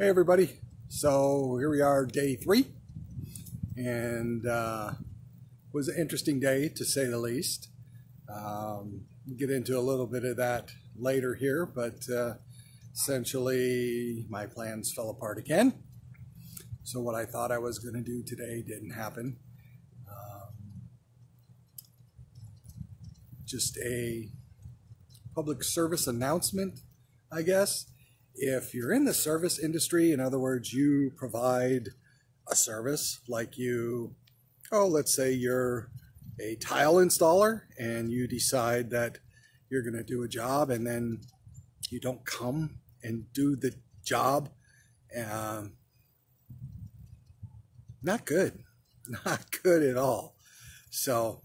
Hey everybody, so here we are, day 3, and it was an interesting day to say the least. We'll get into a little bit of that later here, but essentially my plans fell apart again. So what I thought I was going to do today didn't happen. Just a public service announcement, I guess. If you're in the service industry, in other words, you provide a service like you, let's say you're a tile installer and you decide that you're going to do a job and then you don't come and do the job. Not good. Not good at all. So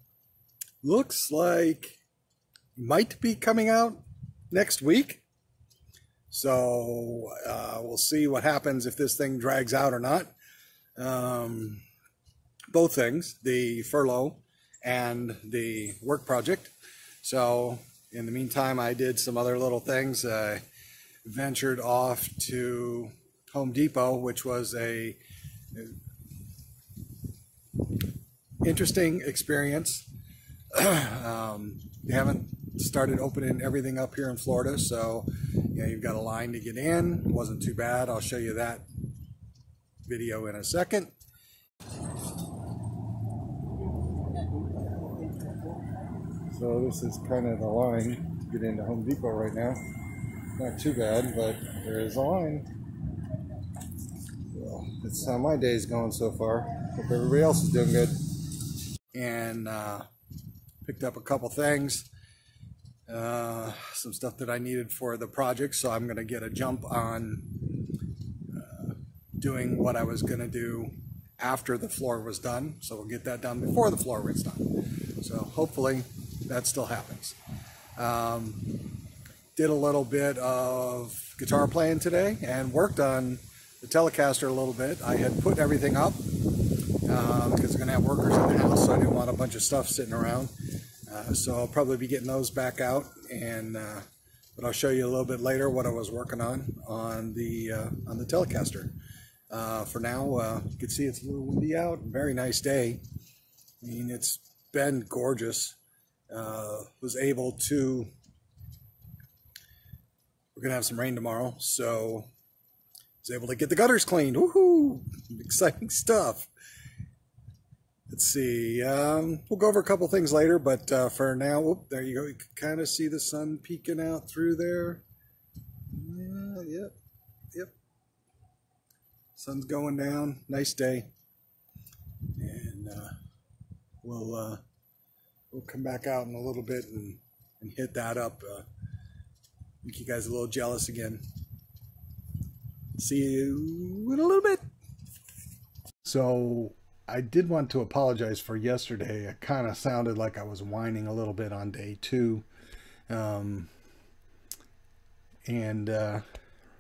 looks like you might be coming out next week. So we'll see what happens if this thing drags out or not. Both things, the furlough and the work project. So in the meantime, I did some other little things. I ventured off to Home Depot, which was a interesting experience. They haven't started opening everything up here in Florida, so you've got a line to get in. It wasn't too bad. I'll show you that video in a second. So this is kind of the line to get into Home Depot right now. Not too bad, but there is a line. Well, that's how my day's going so far. Hope everybody else is doing good. And picked up a couple things. Some stuff that I needed for the project, so I'm going to get a jump on doing what I was going to do after the floor was done. So we'll get that done before the floor was done. So hopefully that still happens. Did a little bit of guitar playing today and worked on the Telecaster a little bit. I had put everything up because we're going to have workers in the house, so I didn't want a bunch of stuff sitting around. So I'll probably be getting those back out, and but I'll show you a little bit later what I was working on the Telecaster. For now, you can see it's a little windy out. Very nice day. I mean, it's been gorgeous. Was able to. We're gonna have some rain tomorrow, so was able to get the gutters cleaned. Woohoo! Exciting stuff. Let's see, we'll go over a couple things later, but for now, whoop, there you go. You can kind of see the sun peeking out through there. Yeah, yep. Sun's going down. Nice day. And we'll come back out in a little bit and hit that up. Make you guys a little jealous again. See you in a little bit. So I did want to apologize for yesterday. It kind of sounded like I was whining a little bit on day 2.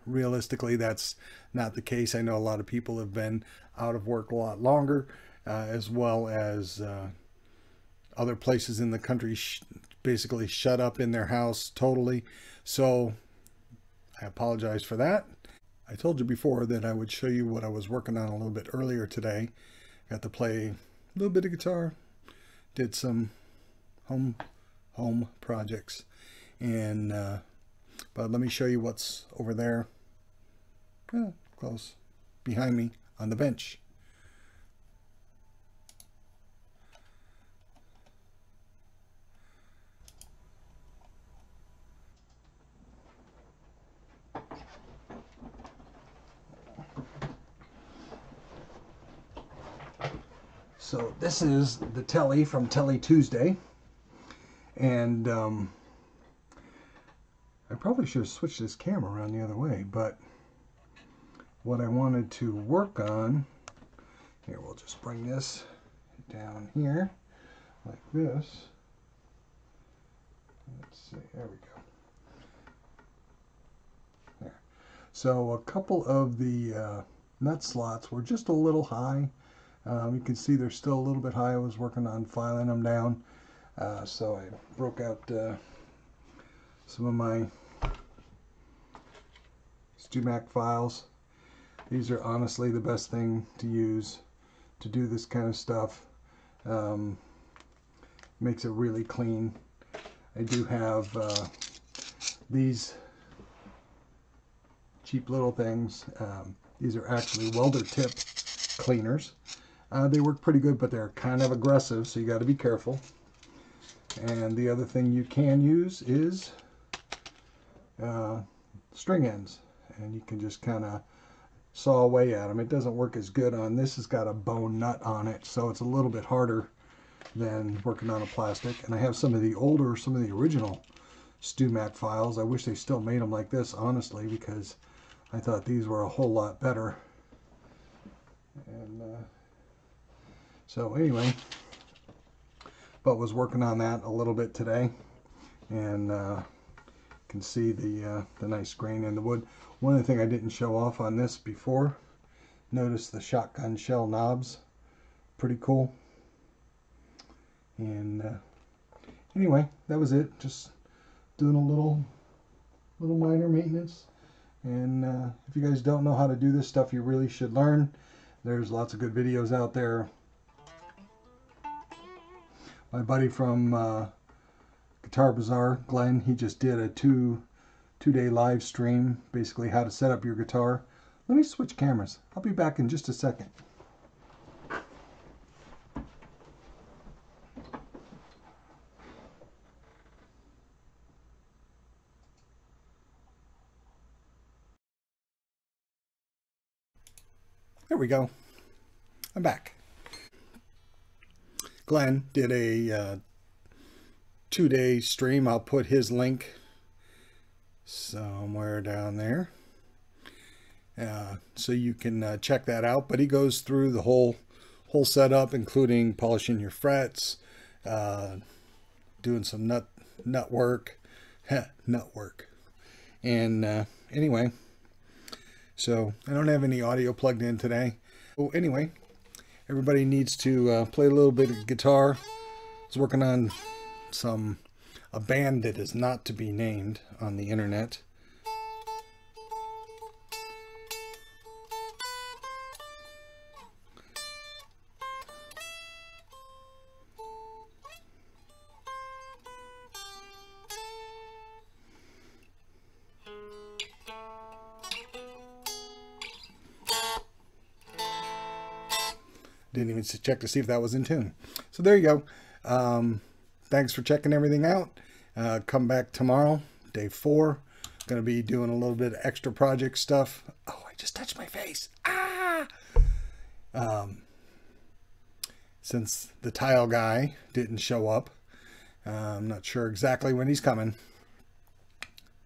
Realistically, that's not the case. I know a lot of people have been out of work a lot longer, as well as other places in the country basically shut up in their house totally. So I apologize for that. I told you before that I would show you what I was working on a little bit earlier today. Got to play a little bit of guitar, did some home projects, and but let me show you what's over there, close behind me on the bench. So this is the Tele from Tele Tuesday, and I probably should have switched this camera around the other way, but what I wanted to work on, here we'll just bring this down here like this. Let's see, there we go. There. So a couple of the nut slots were just a little high. You can see they're still a little bit high. I was working on filing them down, so I broke out some of my StewMac files These are honestly the best thing to use to do this kind of stuff. Makes it really clean. I do have these cheap little things. These are actually welder tip cleaners. They work pretty good, but they're kind of aggressive, so you got to be careful. And the other thing you can use is string ends, and you can just kind of saw away at them. It doesn't work as good on this. It's got a bone nut on it, so it's a little bit harder than working on a plastic. And I have some of the older, some of the original StewMac files. I wish they still made them like this, honestly, because I thought these were a whole lot better. And so anyway, but was working on that a little bit today, and can see the nice grain in the wood. One other thing I didn't show off on this before, notice the shotgun shell knobs, pretty cool. And anyway, that was it. Just doing a little minor maintenance. And if you guys don't know how to do this stuff, you really should learn. There's lots of good videos out there. My buddy from Guitar Bazaar, Glenn, he just did a two-day live stream, basically how to set up your guitar. Let me switch cameras. I'll be back in just a second. There we go. I'm back. Glenn did a two-day stream. I'll put his link somewhere down there, so you can check that out. But he goes through the whole setup, including polishing your frets, doing some nut work, nut work. And anyway, so I don't have any audio plugged in today. Oh, anyway, everybody needs to play a little bit of guitar. I was working on a band that is not to be named on the internet. Didn't even check to see if that was in tune. So there you go. Thanks for checking everything out. Come back tomorrow, day 4. Gonna be doing a little bit of extra project stuff. Oh, I just touched my face. Ah! Since the tile guy didn't show up, I'm not sure exactly when he's coming.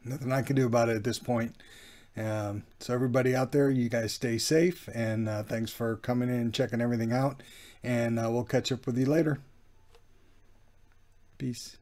Nothing I can do about it at this point. So everybody out there, you guys stay safe, and thanks for coming in and checking everything out, and we'll catch up with you later. Peace.